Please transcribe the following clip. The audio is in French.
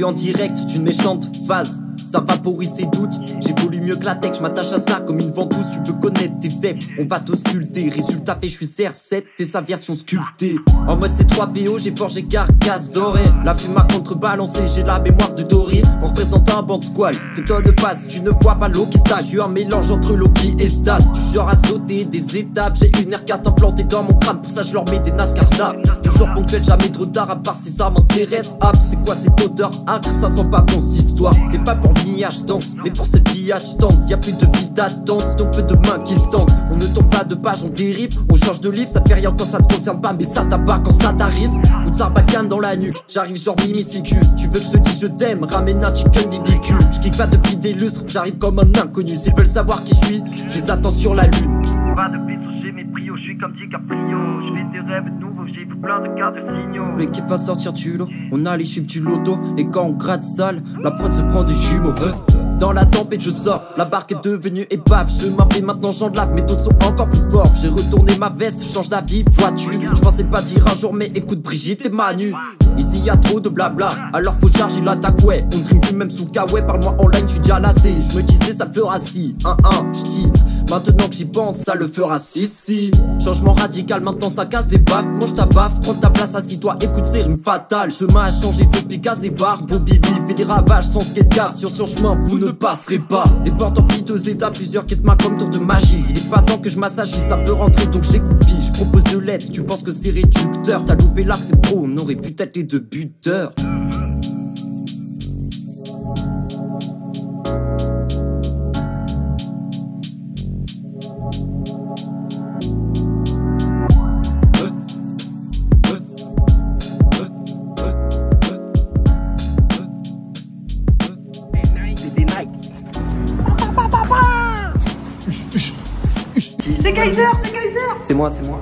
vécu en direct d'une méchante phase. Ça vaporise tes doutes, j'évolue mieux que la tech. Je m'attache à ça comme une ventouse, tu peux connaître tes faibles. On va t'ausculter, résultat fait, je suis CR7, t'es sa version sculptée. En mode C3PO, j'ai forgé carcasse dorée. La fume m'a contrebalancé, j'ai la mémoire de Dory. On représente un banc squal, t'étonnes pas si tu ne vois pas l'eau qui stage. J'suis un mélange entre Loki et Stade, du genre à sauter des étapes. J'ai une R4 implantée dans mon crâne, pour ça je leur mets des NASCAR là. Toujours ponctuel, jamais trop tard, à part si ça m'intéresse. Hop, c'est quoi cette odeur, hein, ça sent pas bon cette histoire. C'est pas pour je danse, mais pour cette vie je tente. Y'a plus de vie d'attente, donc peu de mains qui se tendent. On ne tombe pas de page, on dérive, on change de livre. Ça fait rien quand ça te concerne pas, mais ça t'abat quand ça t'arrive. Ou de sarbacane dans la nuque, j'arrive genre mimi-sicu. Tu veux que je te dise je t'aime, ramène un chicken BBQ. Je kick pas depuis des lustres, j'arrive comme un inconnu. S'ils veulent savoir qui je suis, je les attends sur la lune. On va de vaisseau, j'ai mes prios, je suis comme DiCaprio. Je fais des rêves nouveaux, j'ai vu plein de cartes de signaux. L'équipe va sortir du lot, on a les chiffres du loto. Et quand on gratte sale, la prod se prend des jumeaux. Dans la tempête je sors, la barque est devenue épave. Je m'appelle maintenant j'en lave, mes doutes sont encore plus forts. J'ai retourné ma veste, je change d'avis, vois-tu. Je pensais pas dire un jour mais écoute Brigitte et Manu. Ici y'a trop de blabla, alors faut charger l'attaque ouais. On dream plus même sous Kawaii, parle-moi en ligne, j'suis déjà lassé. Je me disais ça le fera si, 1-1, j'tilt. Maintenant que j'y pense, ça le fera si si. Changement radical, maintenant ça casse des baffes. Mange ta baffe, prends ta place, assis-toi, écoute ces rimes fatales. Chemin a changé depuis, casse des barres. Bobby B fait des ravages sans skatecar. Sur son chemin, vous ne passerai pas. Des portes en piteux état, plusieurs quêtes ma comme tour de magie. Il est pas temps que je m'assagisse, ça peut rentrer donc je découpille. Je propose de l'aide, tu penses que c'est réducteur. T'as loupé l'arc, c'est pro, on aurait pu être les deux buteurs. C'est Kayzer, c'est Kayzer. C'est moi, c'est moi.